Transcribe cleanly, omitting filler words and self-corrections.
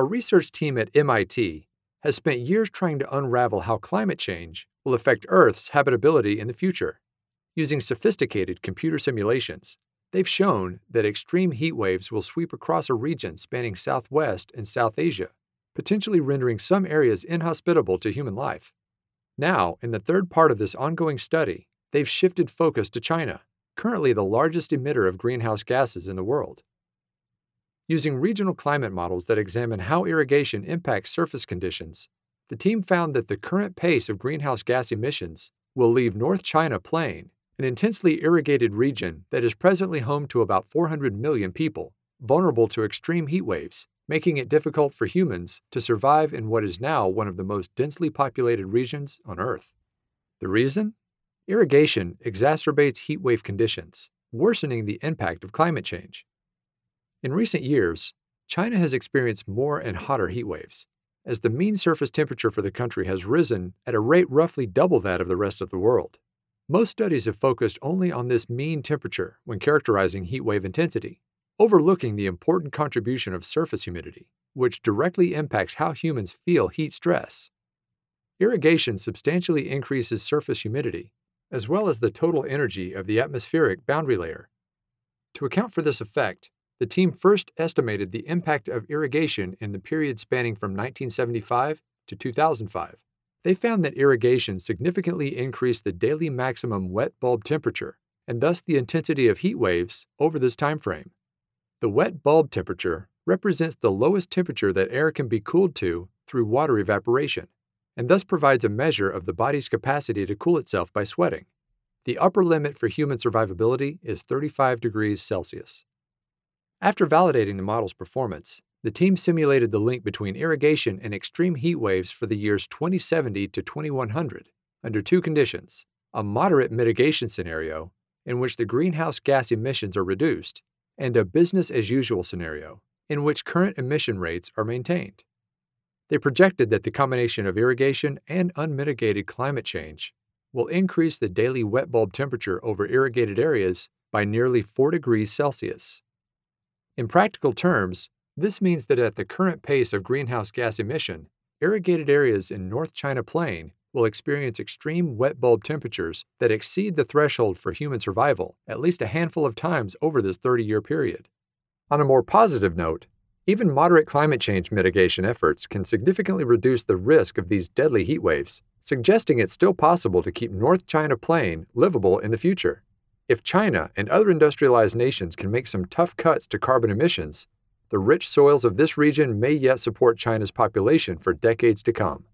A research team at MIT has spent years trying to unravel how climate change will affect Earth's habitability in the future. Using sophisticated computer simulations, they've shown that extreme heat waves will sweep across a region spanning Southwest and South Asia, potentially rendering some areas inhospitable to human life. Now, in the third part of this ongoing study, they've shifted focus to China, currently the largest emitter of greenhouse gases in the world. Using regional climate models that examine how irrigation impacts surface conditions, the team found that the current pace of greenhouse gas emissions will leave North China Plain, an intensely irrigated region that is presently home to about 400 million people, vulnerable to extreme heat waves, making it difficult for humans to survive in what is now one of the most densely populated regions on Earth. The reason? Irrigation exacerbates heatwave conditions, worsening the impact of climate change. In recent years, China has experienced more and hotter heatwaves, as the mean surface temperature for the country has risen at a rate roughly double that of the rest of the world. Most studies have focused only on this mean temperature when characterizing heatwave intensity, overlooking the important contribution of surface humidity, which directly impacts how humans feel heat stress. Irrigation substantially increases surface humidity, as well as the total energy of the atmospheric boundary layer. To account for this effect, the team first estimated the impact of irrigation in the period spanning from 1975 to 2005. They found that irrigation significantly increased the daily maximum wet bulb temperature and thus the intensity of heat waves over this time frame. The wet bulb temperature represents the lowest temperature that air can be cooled to through water evaporation, and thus provides a measure of the body's capacity to cool itself by sweating. The upper limit for human survivability is 35 degrees Celsius. After validating the model's performance, the team simulated the link between irrigation and extreme heat waves for the years 2070 to 2100 under two conditions: a moderate mitigation scenario in which the greenhouse gas emissions are reduced, and a business-as-usual scenario in which current emission rates are maintained. They projected that the combination of irrigation and unmitigated climate change will increase the daily wet bulb temperature over irrigated areas by nearly 4 degrees Celsius. In practical terms, this means that at the current pace of greenhouse gas emission, irrigated areas in North China Plain will experience extreme wet bulb temperatures that exceed the threshold for human survival at least a handful of times over this 30-year period. On a more positive note, even moderate climate change mitigation efforts can significantly reduce the risk of these deadly heat waves, suggesting it's still possible to keep North China Plain livable in the future. If China and other industrialized nations can make some tough cuts to carbon emissions, the rich soils of this region may yet support China's population for decades to come.